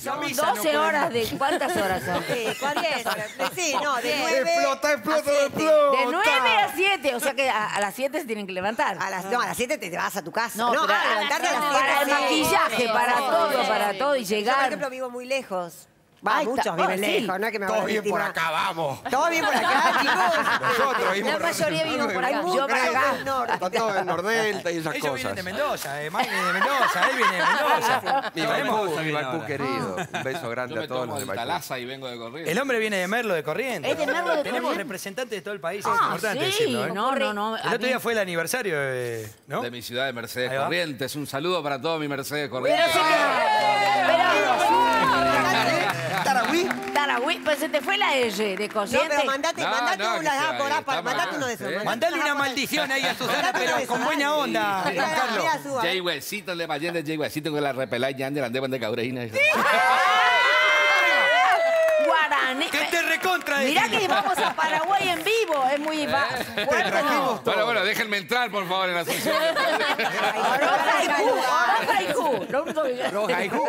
12 horas de... ¿Cuántas horas son? Sí, ¿cuántas horas? Sí, no, de 9 explota. De 9 a 7, o sea que a las 7 se tienen que levantar. No, a las 7 te vas a tu casa. No, no, a levantarte a las 7. Para el maquillaje, para todo y llegar. Yo, por ejemplo, vivo muy lejos. Va, muchos viven lejos, no es que me todos bien por acá, vamos. Todos bien por acá, chicos. Nosotros vivimos. La mayoría vino por acá. Yo para acá. Están todos en Nordelta y esas cosas. Ellos vienen de Mendoza, Mike viene de Mendoza, él viene de Mendoza. Mi Maipú querido. Un beso grande a todos los de Maipú. Yo me tomo de Talaza y vengo de Corrientes. El hombre viene de Merlo de Corrientes. Es de Merlo de Corrientes. Tenemos representantes de todo el país, es importante decirlo. No. El otro día fue el aniversario de mi ciudad de Mercedes Corrientes. Un saludo para todos mi Mercedes Corrientes. Tarahui, pero se te fue la R de Corrientes. No, pero mandate uno de esos. Mandale una maldición ahí a Susana, pero con buena onda. Jay Huesito, le mandé de Jay Huesito con la repelada y Andrés de Cabreina. Guaraní. Que te recontra. Mirá que vamos a Paraguay en vivo, es muy... Bueno, déjenme entrar, por favor, en la sesión. Roja y Q.